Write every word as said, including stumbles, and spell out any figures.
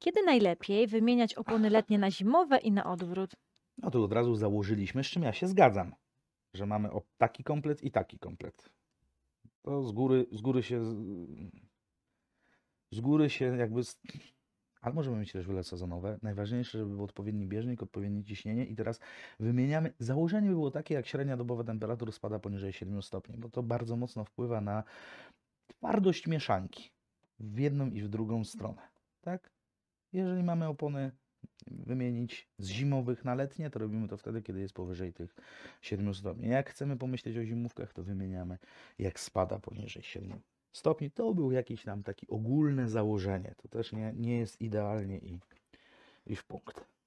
Kiedy najlepiej wymieniać opony letnie na zimowe i na odwrót? No tu od razu założyliśmy, z czym ja się zgadzam, że mamy o- taki komplet i taki komplet. To z góry, z góry się, z góry się jakby, z- ale możemy mieć też wyle sezonowe. Najważniejsze, żeby był odpowiedni bieżnik, odpowiednie ciśnienie i teraz wymieniamy. Założenie by było takie, jak średnia dobowa temperatura spada poniżej siedmiu stopni, bo to bardzo mocno wpływa na twardość mieszanki w jedną i w drugą stronę, tak? Jeżeli mamy opony wymienić z zimowych na letnie, to robimy to wtedy, kiedy jest powyżej tych siedmiu stopni. Jak chcemy pomyśleć o zimówkach, to wymieniamy, jak spada poniżej siedmiu stopni. To był jakiś tam taki ogólne założenie. To też nie, nie jest idealnie i, i w punkt.